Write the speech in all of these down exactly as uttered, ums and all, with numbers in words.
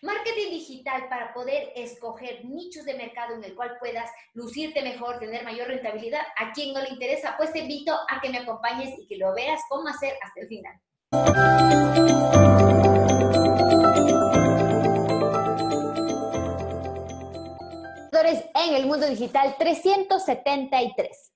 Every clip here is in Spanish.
Marketing digital para poder escoger nichos de mercado en el cual puedas lucirte mejor, tener mayor rentabilidad. ¿A quien no le interesa? Pues te invito a que me acompañes y que lo veas cómo hacer hasta el final. En el mundo digital trescientos setenta y tres.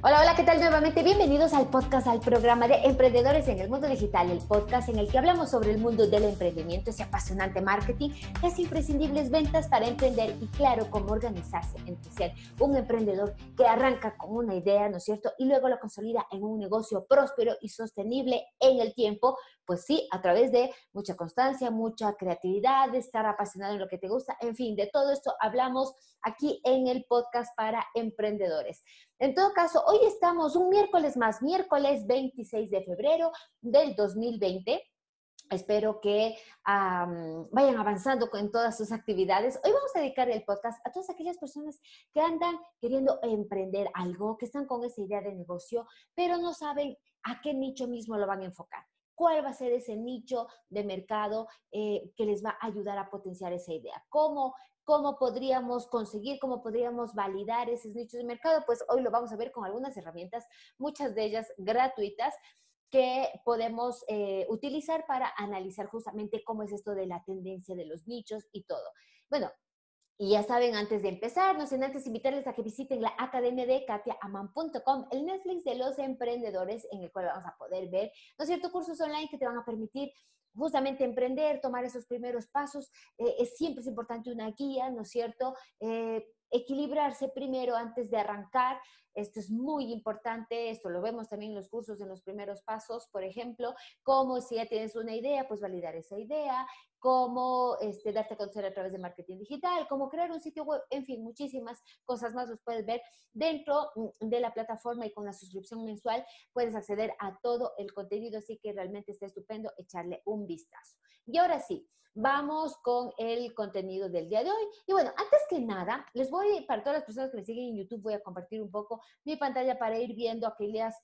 Hola, hola, ¿qué tal? Nuevamente bienvenidos al podcast, al programa de Emprendedores en el Mundo Digital, el podcast en el que hablamos sobre el mundo del emprendimiento, ese apasionante marketing, las imprescindibles ventas para emprender y claro, cómo organizarse entre ser un emprendedor que arranca con una idea, ¿no es cierto? Y luego lo consolida en un negocio próspero y sostenible en el tiempo, pues sí, a través de mucha constancia, mucha creatividad, de estar apasionado en lo que te gusta, en fin, de todo esto hablamos aquí en el podcast para emprendedores. En todo caso, hoy estamos un miércoles más, miércoles veintiséis de febrero del dos mil veinte. Espero que um, vayan avanzando con todas sus actividades. Hoy vamos a dedicar el podcast a todas aquellas personas que andan queriendo emprender algo, que están con esa idea de negocio, pero no saben a qué nicho mismo lo van a enfocar. ¿Cuál va a ser ese nicho de mercado eh, que les va a ayudar a potenciar esa idea? ¿Cómo? ¿Cómo podríamos conseguir, cómo podríamos validar esos nichos de mercado? Pues hoy lo vamos a ver con algunas herramientas, muchas de ellas gratuitas, que podemos eh, utilizar para analizar justamente cómo es esto de la tendencia de los nichos y todo. Bueno, y ya saben, antes de empezar, no sin antes invitarles a que visiten la academia de Katiaaman punto com, el Netflix de los emprendedores, en el cual vamos a poder ver, ¿no es cierto?, cursos online que te van a permitir justamente emprender, tomar esos primeros pasos. Eh, es, siempre es importante una guía, ¿no es cierto? Eh, equilibrarse primero antes de arrancar. Esto es muy importante, esto lo vemos también en los cursos, en los primeros pasos, por ejemplo, cómo si ya tienes una idea, pues validar esa idea, cómo este, darte a conocer a través de marketing digital, cómo crear un sitio web, en fin, muchísimas cosas más los puedes ver dentro de la plataforma y con la suscripción mensual puedes acceder a todo el contenido, así que realmente está estupendo echarle un vistazo. Y ahora sí, vamos con el contenido del día de hoy. Y bueno, antes que nada, les voy, para todas las personas que me siguen en YouTube, voy a compartir un poco mi pantalla para ir viendo aquellas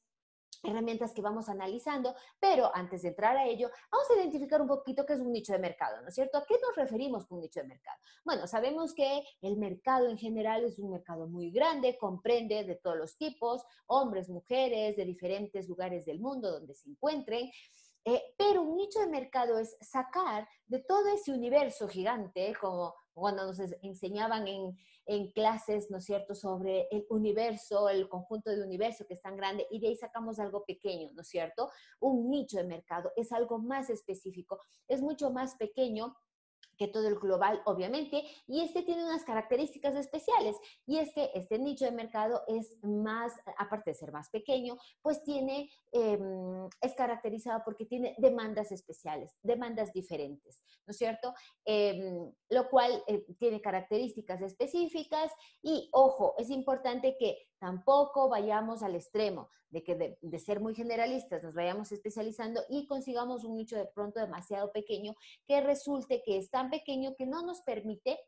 herramientas que vamos analizando, pero antes de entrar a ello, vamos a identificar un poquito qué es un nicho de mercado, ¿no es cierto? ¿A qué nos referimos con un nicho de mercado? Bueno, sabemos que el mercado en general es un mercado muy grande, comprende de todos los tipos, hombres, mujeres, de diferentes lugares del mundo donde se encuentren, eh, pero un nicho de mercado es sacar de todo ese universo gigante, como cuando nos enseñaban en, en clases, ¿no es cierto?, sobre el universo, el conjunto de universo que es tan grande, y de ahí sacamos algo pequeño, ¿no es cierto? Un nicho de mercado es algo más específico, es mucho más pequeño que todo el global, obviamente, y este tiene unas características especiales, y es que este nicho de mercado es más, aparte de ser más pequeño, pues tiene, eh, es caracterizado porque tiene demandas especiales, demandas diferentes, ¿no es cierto? Eh, lo cual eh, tiene características específicas, y ojo, es importante que tampoco vayamos al extremo de que de, de ser muy generalistas nos vayamos especializando y consigamos un nicho de pronto demasiado pequeño que resulte que es tan pequeño que no nos permite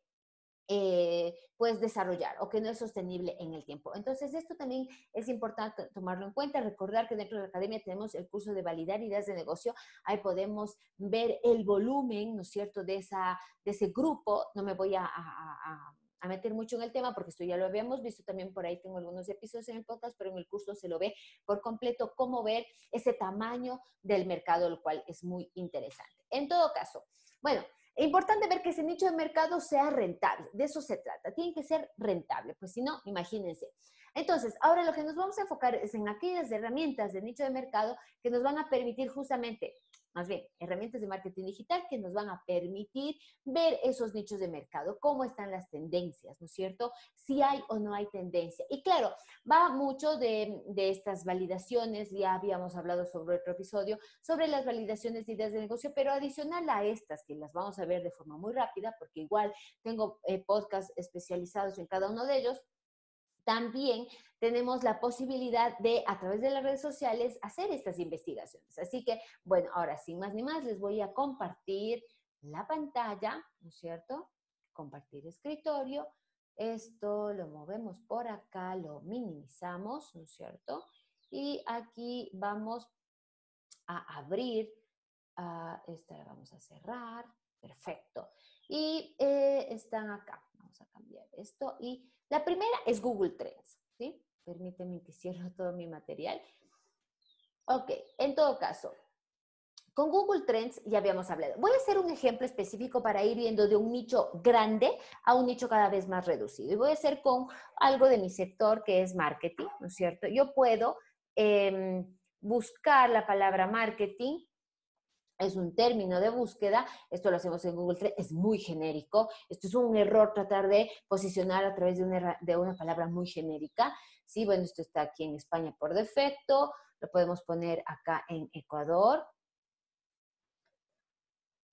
eh, pues desarrollar o que no es sostenible en el tiempo. Entonces esto también es importante tomarlo en cuenta, recordar que dentro de la academia tenemos el curso de validar ideas de negocio, ahí podemos ver el volumen, ¿no es cierto?, de, esa, de ese grupo. No me voy a... a, a a meter mucho en el tema porque esto ya lo habíamos visto también, por ahí tengo algunos episodios en el podcast, pero en el curso se lo ve por completo cómo ver ese tamaño del mercado, lo cual es muy interesante. En todo caso, bueno, es importante ver que ese nicho de mercado sea rentable, de eso se trata, tiene que ser rentable, pues si no, imagínense. Entonces, ahora lo que nos vamos a enfocar es en aquellas herramientas de nicho de mercado que nos van a permitir justamente, más bien, herramientas de marketing digital que nos van a permitir ver esos nichos de mercado, cómo están las tendencias, ¿no es cierto? Si hay o no hay tendencia. Y claro, va mucho de, de estas validaciones, ya habíamos hablado sobre otro episodio, sobre las validaciones de ideas de negocio, pero adicional a estas, que las vamos a ver de forma muy rápida, porque igual tengo eh, podcasts especializados en cada uno de ellos, también tenemos la posibilidad de, a través de las redes sociales, hacer estas investigaciones. Así que, bueno, ahora sin más ni más, les voy a compartir la pantalla, ¿no es cierto? Compartir escritorio. Esto lo movemos por acá, lo minimizamos, ¿no es cierto? Y aquí vamos a abrir. Uh, esta la vamos a cerrar. Perfecto. Y eh, están acá. Vamos a cambiar esto. Y la primera es Google Trends, ¿sí? Permíteme que cierro todo mi material. Ok, en todo caso, con Google Trends ya habíamos hablado. Voy a hacer un ejemplo específico para ir yendo de un nicho grande a un nicho cada vez más reducido. Y voy a hacer con algo de mi sector que es marketing, ¿no es cierto? Yo puedo eh, buscar la palabra marketing. Es un término de búsqueda, esto lo hacemos en Google Trends, es muy genérico, esto es un error tratar de posicionar a través de una, de una palabra muy genérica, sí, bueno, esto está aquí en España por defecto, lo podemos poner acá en Ecuador.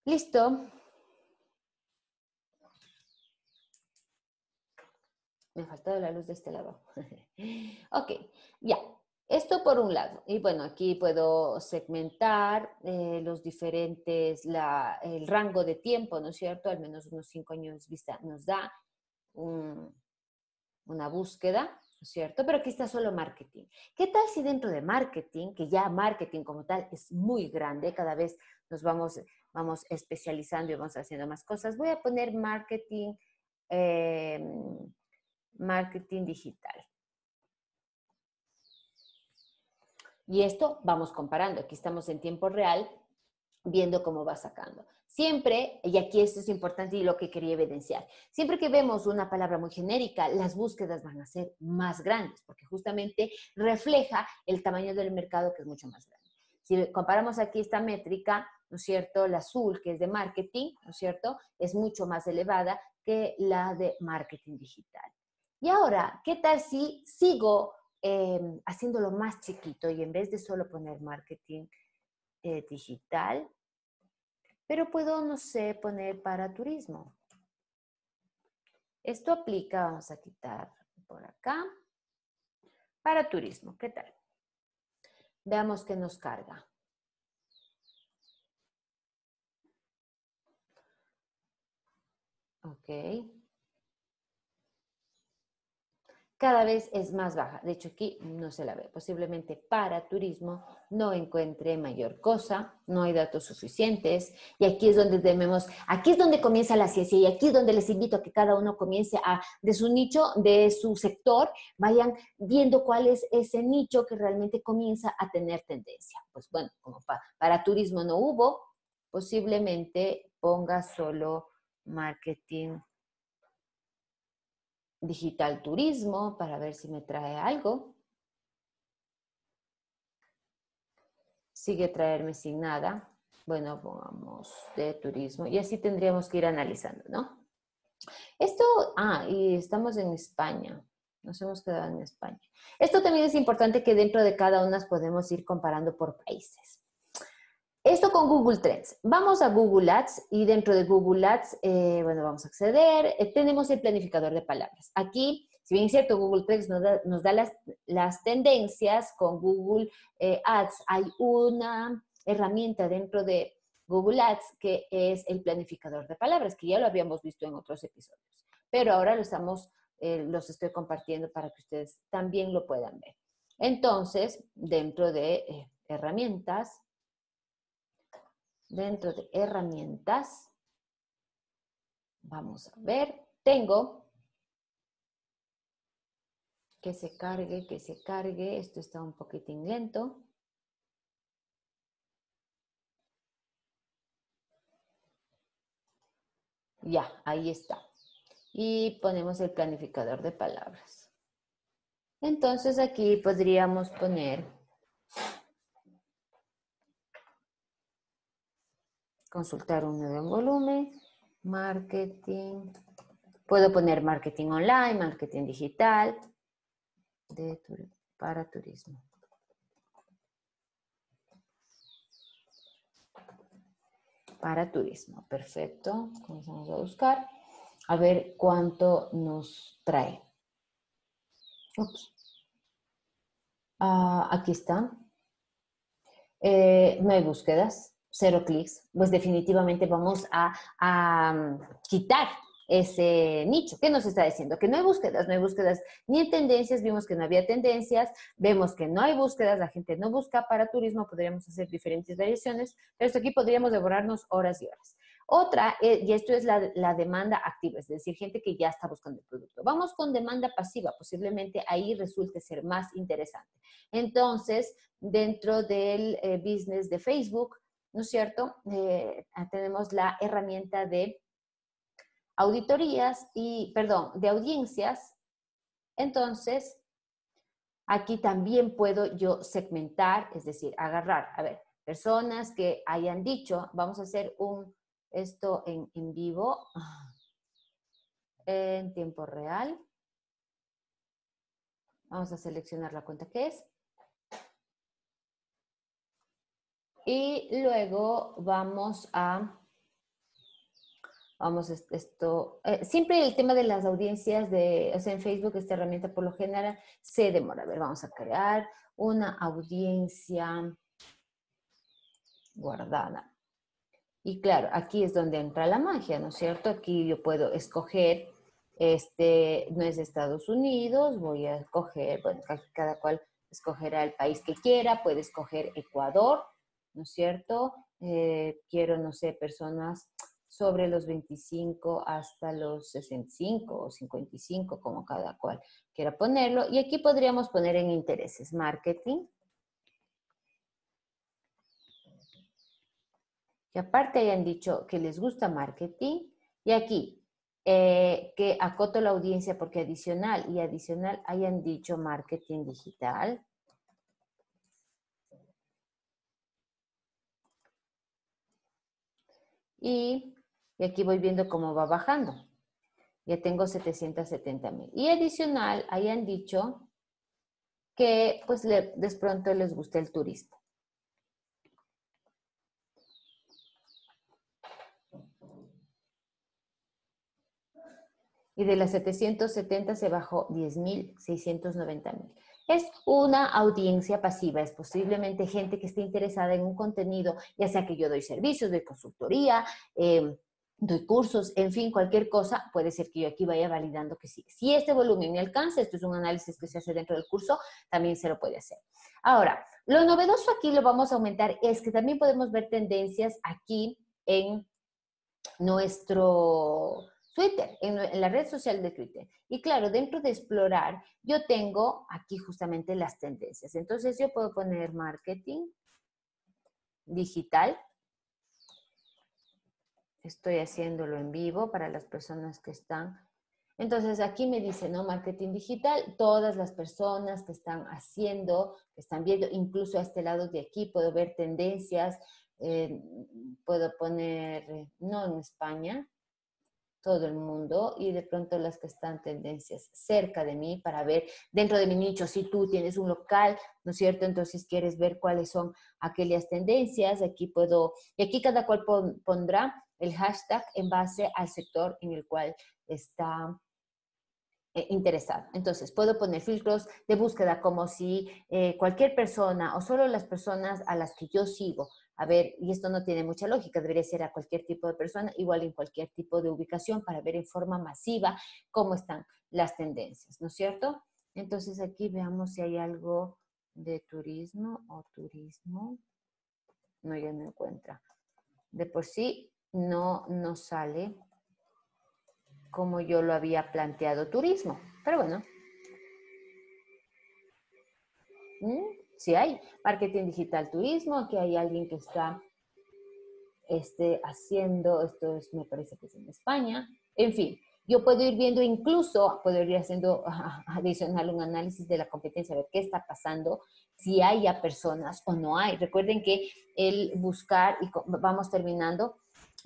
Listo. Me ha faltado la luz de este lado. Ok, ya. Esto por un lado, y bueno, aquí puedo segmentar eh, los diferentes, la, el rango de tiempo, ¿no es cierto? Al menos unos cinco años vista nos da un, una búsqueda, ¿no es cierto? Pero aquí está solo marketing. ¿Qué tal si dentro de marketing, que ya marketing como tal es muy grande, cada vez nos vamos, vamos especializando y vamos haciendo más cosas? Voy a poner marketing, eh, marketing digital. Y esto vamos comparando. Aquí estamos en tiempo real, viendo cómo va sacando. Siempre, y aquí esto es importante y lo que quería evidenciar, siempre que vemos una palabra muy genérica, las búsquedas van a ser más grandes, porque justamente refleja el tamaño del mercado que es mucho más grande. Si comparamos aquí esta métrica, ¿no es cierto? La azul, que es de marketing, ¿no es cierto? Es mucho más elevada que la de marketing digital. Y ahora, ¿qué tal si sigo Eh, haciéndolo más chiquito y en vez de solo poner marketing eh, digital, pero puedo, no sé, poner para turismo? Esto aplica, vamos a quitar por acá, para turismo, ¿qué tal? Veamos qué nos carga. Ok. Cada vez es más baja. De hecho, aquí no se la ve. Posiblemente para turismo no encuentre mayor cosa, no hay datos suficientes. Y aquí es donde tenemos, aquí es donde comienza la ciencia y aquí es donde les invito a que cada uno comience a, de su nicho, de su sector, vayan viendo cuál es ese nicho que realmente comienza a tener tendencia. Pues bueno, como para, para turismo no hubo, posiblemente ponga solo marketing digital turismo, para ver si me trae algo. Sigue traerme sin nada. Bueno, pongamos de turismo. Y así tendríamos que ir analizando, ¿no? Esto, ah, y estamos en España. Nos hemos quedado en España. Esto también es importante que dentro de cada una podemos ir comparando por países. Esto con Google Trends. Vamos a Google Ads y dentro de Google Ads, eh, bueno, vamos a acceder. Eh, tenemos el planificador de palabras. Aquí, si bien es cierto, Google Trends nos da, nos da las, las tendencias. Con Google eh, Ads hay una herramienta dentro de Google Ads que es el planificador de palabras, que ya lo habíamos visto en otros episodios. Pero ahora lo estamos, eh, los estoy compartiendo para que ustedes también lo puedan ver. Entonces, dentro de eh, herramientas, Dentro de herramientas, vamos a ver, tengo que se cargue, que se cargue, esto está un poquitín lento. Ya, ahí está. Y ponemos el planificador de palabras. Entonces aquí podríamos poner consultar un nuevo volumen, marketing, puedo poner marketing online, marketing digital, de, para turismo. Para turismo, perfecto. Comenzamos a buscar, a ver cuánto nos trae. Ups. Uh, aquí está. Eh, no hay búsquedas. Cero clics, pues definitivamente vamos a, a quitar ese nicho. ¿Qué nos está diciendo? Que no hay búsquedas, no hay búsquedas ni en tendencias, vimos que no había tendencias, vemos que no hay búsquedas, la gente no busca. Para turismo podríamos hacer diferentes variaciones, pero hasta aquí podríamos devorarnos horas y horas. Otra, y esto es la, la demanda activa, es decir, gente que ya está buscando el producto. Vamos con demanda pasiva, posiblemente ahí resulte ser más interesante. Entonces, dentro del eh, business de Facebook, ¿no es cierto? Eh, tenemos la herramienta de auditorías y, perdón, de audiencias. Entonces, aquí también puedo yo segmentar, es decir, agarrar, a ver, personas que hayan dicho, vamos a hacer un, esto en, en vivo, en tiempo real. Vamos a seleccionar la cuenta que es. Y luego vamos a... Vamos, esto, eh, siempre el tema de las audiencias, de, o sea, en Facebook esta herramienta por lo general se demora. A ver, vamos a crear una audiencia guardada. Y claro, aquí es donde entra la magia, ¿no es cierto? Aquí yo puedo escoger, este, no es de Estados Unidos, voy a escoger, bueno, cada cual escogerá el país que quiera, puede escoger Ecuador, ¿no es cierto? Eh, quiero, no sé, personas sobre los veinticinco hasta los sesenta y cinco o cincuenta y cinco, como cada cual quiera ponerlo. Y aquí podríamos poner en intereses, marketing. Que aparte hayan dicho que les gusta marketing. Y aquí, eh, que acoto la audiencia porque adicional y adicional hayan dicho marketing digital. Y, y aquí voy viendo cómo va bajando. Ya tengo setecientos setenta mil. Y adicional, hayan dicho que pues le, de pronto les gusta el turista. Y de las setecientos setenta se bajó diez mil, seiscientos noventa mil. Es una audiencia pasiva, es posiblemente gente que esté interesada en un contenido, ya sea que yo doy servicios, doy consultoría, eh, doy cursos, en fin, cualquier cosa, puede ser que yo aquí vaya validando que sí. Si este volumen me alcanza, esto es un análisis que se hace dentro del curso, también se lo puede hacer. Ahora, lo novedoso aquí, lo vamos a aumentar, es que también podemos ver tendencias aquí en nuestro... Twitter, en la red social de Twitter. Y claro, dentro de explorar, yo tengo aquí justamente las tendencias. Entonces, yo puedo poner marketing digital. Estoy haciéndolo en vivo para las personas que están. Entonces, aquí me dice, ¿no? Marketing digital. Todas las personas que están haciendo, que están viendo, incluso a este lado de aquí, puedo ver tendencias. Eh, puedo poner, no en España, todo el mundo, y de pronto las que están tendencias cerca de mí para ver dentro de mi nicho. Si tú tienes un local, ¿no es cierto? Entonces quieres ver cuáles son aquellas tendencias. Aquí puedo, y aquí cada cual pon, pondrá el hashtag en base al sector en el cual está eh, interesado. Entonces puedo poner filtros de búsqueda como si eh, cualquier persona o solo las personas a las que yo sigo. A ver, y esto no tiene mucha lógica, debería ser a cualquier tipo de persona, igual en cualquier tipo de ubicación, para ver en forma masiva cómo están las tendencias, ¿no es cierto? Entonces aquí veamos si hay algo de turismo o turismo. No, ya no encuentra. De por sí no nos sale como yo lo había planteado turismo, pero bueno. ¿Mm? Sí hay marketing digital turismo, que hay alguien que está este, haciendo, esto es, me parece que es en España. En fin, yo puedo ir viendo incluso, puedo ir haciendo adicional un análisis de la competencia, a ver qué está pasando, si hay ya personas o no hay. Recuerden que el buscar, y vamos terminando,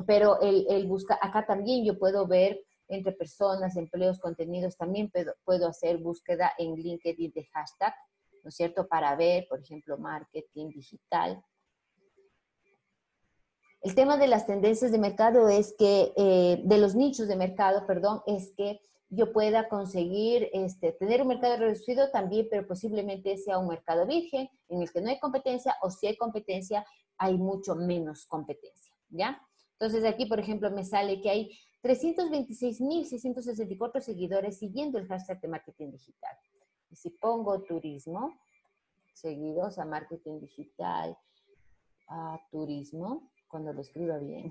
pero el, el buscar, acá también yo puedo ver entre personas, empleos, contenidos, también puedo, puedo hacer búsqueda en LinkedIn de hashtag, ¿no es cierto? Para ver, por ejemplo, marketing digital. El tema de las tendencias de mercado es que, eh, de los nichos de mercado, perdón, es que yo pueda conseguir este, tener un mercado reducido también, pero posiblemente sea un mercado virgen en el que no hay competencia, o si hay competencia, hay mucho menos competencia, ¿ya? Entonces, aquí, por ejemplo, me sale que hay trescientos veintiséis mil seiscientos sesenta y cuatro seguidores siguiendo el hashtag de marketing digital. Y si pongo turismo, seguidos a marketing digital, a turismo, cuando lo escriba bien.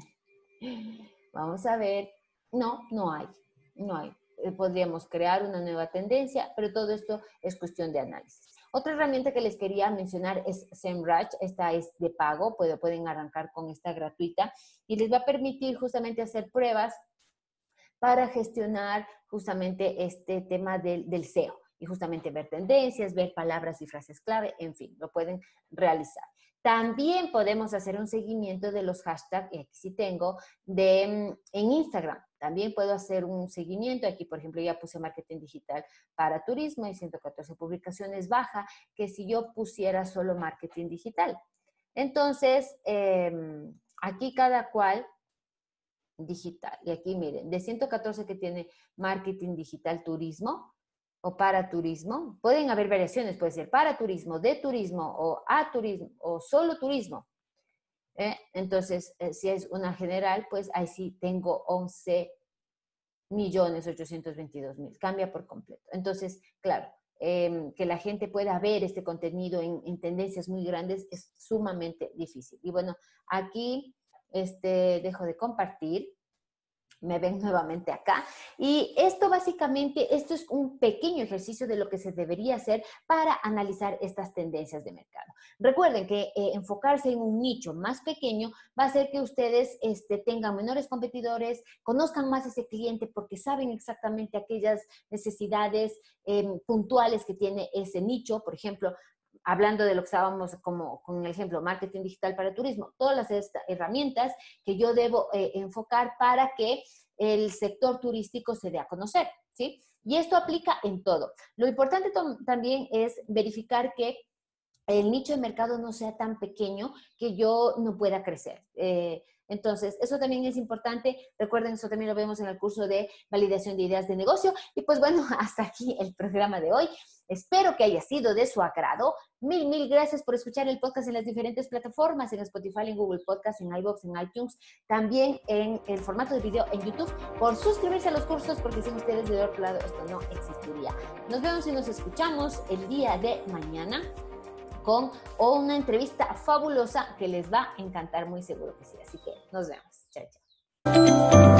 Vamos a ver. No, no hay. No hay. Podríamos crear una nueva tendencia, pero todo esto es cuestión de análisis. Otra herramienta que les quería mencionar es SEMrush. Esta es de pago, pueden arrancar con esta gratuita y les va a permitir justamente hacer pruebas para gestionar justamente este tema del, del S E O y justamente ver tendencias, ver palabras y frases clave, en fin, lo pueden realizar. También podemos hacer un seguimiento de los hashtags, y aquí sí tengo, de, en Instagram. También puedo hacer un seguimiento. Aquí, por ejemplo, ya puse marketing digital para turismo y ciento catorce publicaciones baja que si yo pusiera solo marketing digital. Entonces, eh, aquí cada cual digital. Y aquí, miren, de ciento catorce que tiene marketing digital turismo o para turismo. Pueden haber variaciones, puede ser para turismo, de turismo o a turismo o solo turismo. Eh, entonces, eh, si es una general, pues ahí sí tengo once millones ochocientos veintidós mil. Cambia por completo. Entonces, claro, eh, que la gente pueda ver este contenido en, en tendencias muy grandes es sumamente difícil. Y bueno, aquí este, dejo de compartir. Me ven nuevamente acá. Y esto básicamente, esto es un pequeño ejercicio de lo que se debería hacer para analizar estas tendencias de mercado. Recuerden que eh, enfocarse en un nicho más pequeño va a hacer que ustedes este, tengan menores competidores, conozcan más a ese cliente porque saben exactamente aquellas necesidades eh, puntuales que tiene ese nicho. Por ejemplo, hablando de lo que estábamos como con el ejemplo marketing digital para turismo, todas las herramientas que yo debo eh, enfocar para que el sector turístico se dé a conocer, ¿sí? Y esto aplica en todo. Lo importante también es verificar que el nicho de mercado no sea tan pequeño que yo no pueda crecer. Eh, Entonces, eso también es importante. Recuerden, eso también lo vemos en el curso de validación de ideas de negocio. Y pues bueno, hasta aquí el programa de hoy. Espero que haya sido de su agrado. Mil, mil gracias por escuchar el podcast en las diferentes plataformas, en Spotify, en Google Podcast, en iVoox, en iTunes, también en el formato de video en YouTube, por suscribirse a los cursos, porque sin ustedes de otro lado esto no existiría. Nos vemos y nos escuchamos el día de mañana con una entrevista fabulosa que les va a encantar, muy seguro que sí. Así que nos vemos. Chao, chao.